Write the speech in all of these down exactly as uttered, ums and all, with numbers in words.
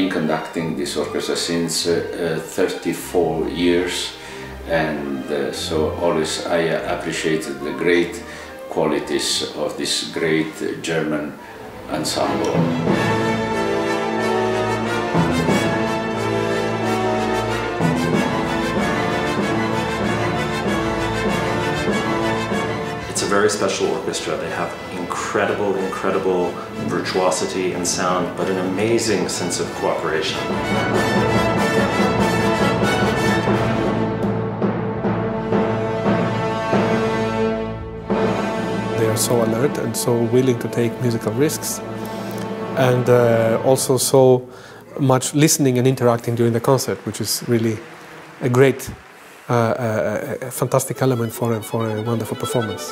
been conducting this orchestra since uh, thirty-four years, and uh, so always I appreciated the great qualities of this great German ensemble. It's a very special orchestra. They have incredible, incredible virtuosity and sound, but an amazing sense of cooperation. They are so alert and so willing to take musical risks, and uh, also so much listening and interacting during the concert, which is really a great Uh, a, a fantastic element for a, for a wonderful performance.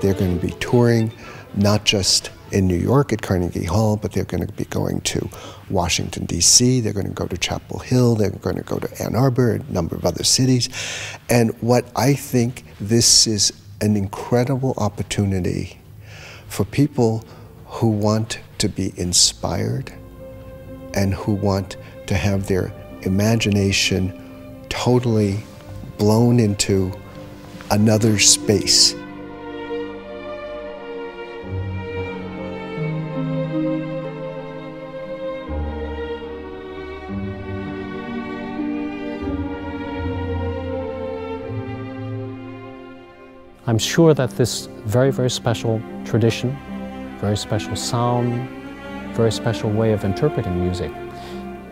They're going to be touring not just in New York at Carnegie Hall, but they're going to be going to Washington, D C, they're going to go to Chapel Hill, they're going to go to Ann Arbor, a number of other cities. And what I think this is an incredible opportunity for people who want to be inspired and who want to have their imagination totally blown into another space. I'm sure that this very, very special tradition, very special sound, very special way of interpreting music,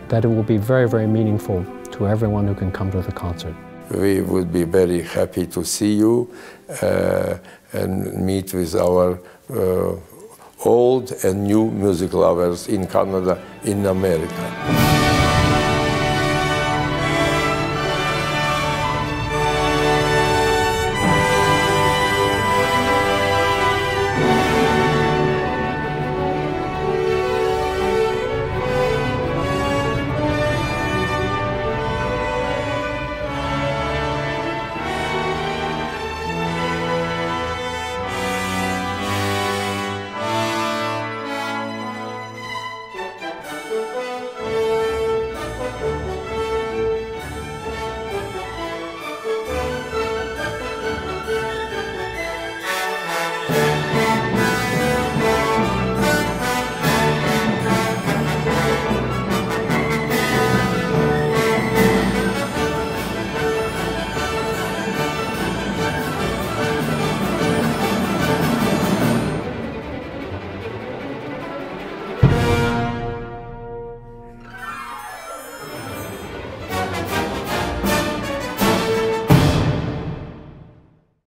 that it will be very, very meaningful to everyone who can come to the concert. We would be very happy to see you uh, and meet with our uh, old and new music lovers in Canada, in America.